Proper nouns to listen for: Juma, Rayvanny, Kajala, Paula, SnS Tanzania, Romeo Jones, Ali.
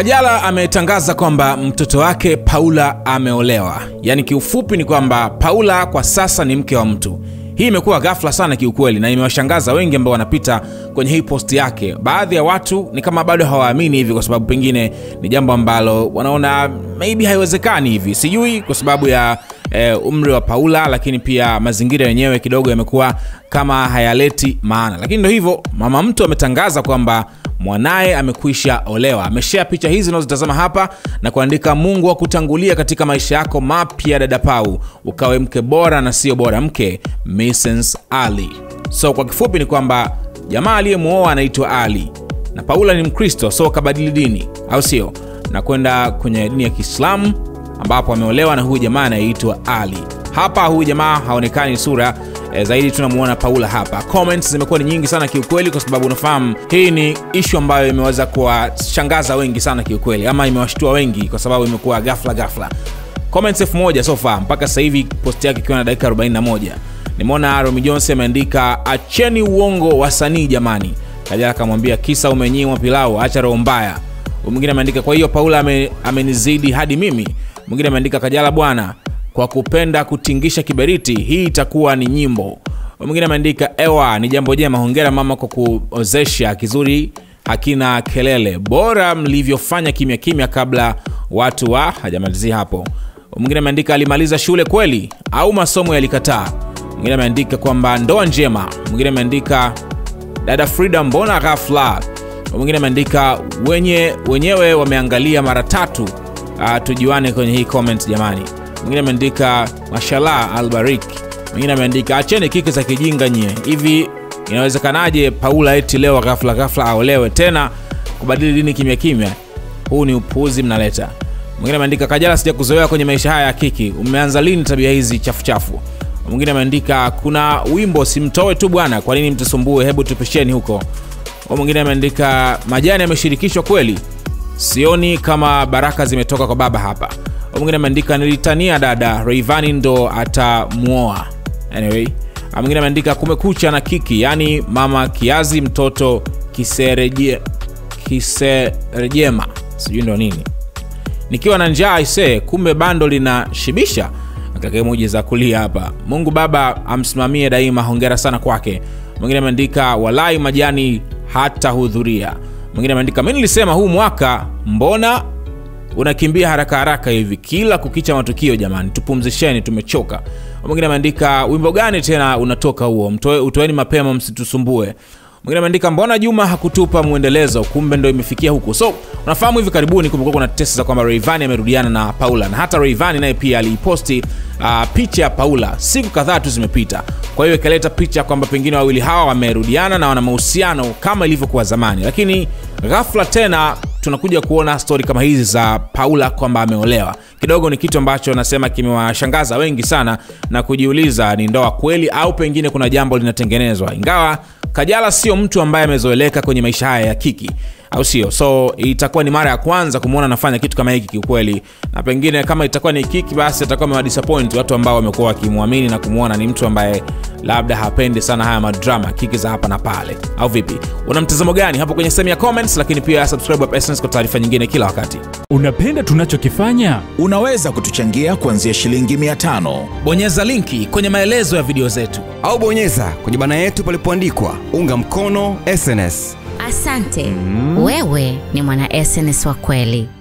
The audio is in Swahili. Kajala ametangaza kwamba mtoto wake Paula ameolewa. Yani kiufupi ni kwamba Paula kwa sasa ni mke wa mtu. Hii imekuwa ghafla sana kiukweli na imewashangaza wengi ambao wanapita kwenye hii post yake. Baadhi ya watu ni kama bado hawaamini hivi kwa sababu pengine ni jambo ambalo wanaona maybe haiwezekani hivi. Sijui kwa sababu ya umri wa Paula, lakini pia mazingira yenyewe kidogo yamekuwa kama hayaleti maana. Lakini ndio hivyo, mama mtu ametangaza kwamba mwanae amekwisha olewa. Ameshare picha hizi unazotazama hapa na kuandika, Mungu akutangulia katika maisha yako mapya dada Pau. Ukawe mke bora na sio bora mke, Mrs. Ali. So kwa kifupi ni kwamba jamaa aliyemuoa anaitwa Ali na Paula ni Mkristo, so kabadili dini, au sio? Na kwenda kwenye dini ya Kiislamu ambapo ameolewa na huyu jamaa anaitwa Ali. Hapa huyu jamaa haonekani sura, zaidi tunamuona Paula hapa. Comments zimekuwa ni nyingi sana kiukweli kwa sababu unafahamu hii ni issue ambayo imeweza kuwashangaza wengi sana kiukweli, ama imewashtua wengi kwa sababu imekuwa ghafla. Comments 1000 so far mpaka sasa hivi post yake ikiwa na dakika 41. Nimeona Romeo Jones ameandika, acheni uongo wasanii jamani. Kajala akamwambia, kisa umenyimwa pilau, acha roho mbaya. Mwingine ameandika, kwa hiyo Paula amenizidi hadi mimi. Mwingine ameandika, Kajala bwana, kwa kupenda kutingisha kiberiti, hii itakuwa ni nyimbo. Mwingine ameandika, ewa ni jambo jema, hongera mama kwa kuozesha, kizuri hakina kelele, bora mlivyofanya kimya kimya kabla watu wa hajamalizia hapo. Mwingine ameandika, alimaliza shule kweli au masomo yalikataa. Mwingine ameandika kwamba ndoa njema. Mwingine ameandika, dada Freedom mbona ghafla. Mwingine ameandika, wenyewe wameangalia mara tatu, tujuane kwenye hii comment jamani. Mwingine ameandika, mashallah albarik. Mwingine ameandika, acheni kiki za kijinga nye. Hivi inawezekanaje Paula eti leo ghafla aolewe tena, kubadili dini kimya kimya? Huu ni upuuzi mnaleta. Mwingine ameandika, Kajala sijakuzoea kwenye maisha haya ya kiki, umeanza lini tabia hizi chafu? Mwingine ameandika, kuna wimbo simtoe tu bwana, kwa nini mtusumbue, hebu tupisheni huko. Mwingine ameandika, majani yameshirikishwa kweli, sioni kama baraka zimetoka kwa baba hapa. Mwingine ameandika, nilitania dada Rayvanny ndo atamuoa. Anyway, mwingine ameandika, kumekucha na kiki, yani mama kiazi mtoto kiserejema, sijui ndo nini. Nikiwa na njaa ise, kumbe bando linashibisha. Akaweka emoji za kulia hapa. Mungu baba amsimamie daima, hongera sana kwake. Mwingine ameandika, walai majani hata hudhuria. Mwingine ameandika, mimi nilisema huu mwaka mbona unakimbia haraka hivi, kila kukicha matukio jamani, tupumzisheni tumechoka. Mwingine ameandika, wimbo gani tena unatoka huo, utoeni mapema msitusumbue. Mwingine ameandika, mbona Juma hakutupa muendelezo, kumbe ndio imefikia huko. So unafahamu hivi karibuni kumekuwa kuna tetesi za kwamba Rayvanny amerudiana na Paula, na hata Rayvanny naye pia aliposti picha ya Paula siku kadhaa tu zimepita. Kwa hiyo ikaleta picha kwamba pengine wawili hawa wamerudiana na wana mahusiano kama ilivyokuwa zamani. Lakini ghafla tena tunakuja kuona story kama hizi za Paula kwamba ameolewa. Kidogo ni kitu ambacho nasema kimewashangaza wengi sana na kujiuliza ni ndoa kweli au pengine kuna jambo linatengenezwa. Ingawa Kajala sio mtu ambaye amezoeleka kwenye maisha haya ya kiki, au sio? So itakuwa ni mara ya kwanza kumuona anafanya kitu kama hiki kiukweli, na pengine kama itakuwa ni kiki basi atakuwa amewadisappoint watu ambao wamekuwa wakimwamini na kumuona ni mtu ambaye labda hapendi sana haya madrama kiki za hapa na pale, au vipi? Una mtazamo gani hapo kwenye sehemu ya comments? Lakini pia subscribe up SnS kwa taarifa nyingine kila wakati. Unapenda tunachokifanya? Unaweza kutuchangia kuanzia shilingi 500. Bonyeza linki kwenye maelezo ya video zetu au bonyeza kwenye bana yetu palipoandikwa unga mkono SnS. Asante. Wewe ni mwana SnS wa kweli.